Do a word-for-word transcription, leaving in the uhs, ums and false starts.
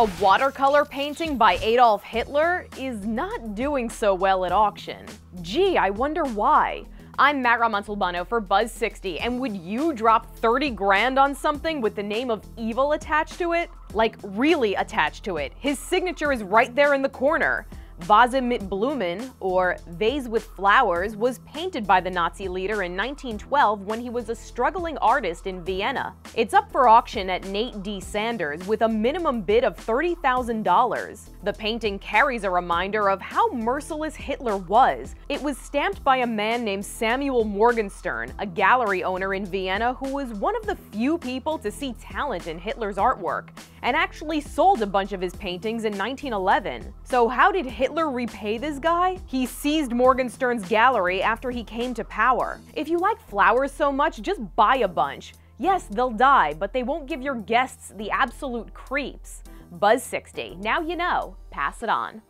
A watercolor painting by Adolf Hitler is not doing so well at auction. Gee, I wonder why. I'm Mara Montalbano for Buzz sixty, and would you drop thirty grand on something with the name of evil attached to it? Like, really attached to it. His signature is right there in the corner. Vase mit Blumen, or Vase with Flowers, was painted by the Nazi leader in nineteen twelve when he was a struggling artist in Vienna. It's up for auction at Nate D. Sanders with a minimum bid of thirty thousand dollars. The painting carries a reminder of how merciless Hitler was. It was stamped by a man named Samuel Morgenstern, a gallery owner in Vienna who was one of the few people to see talent in Hitler's artwork, and actually sold a bunch of his paintings in nineteen eleven. So how did Hitler repay this guy? He seized Morgenstern's gallery after he came to power. If you like flowers so much, just buy a bunch. Yes, they'll die, but they won't give your guests the absolute creeps. Buzz sixty, now you know. Pass it on.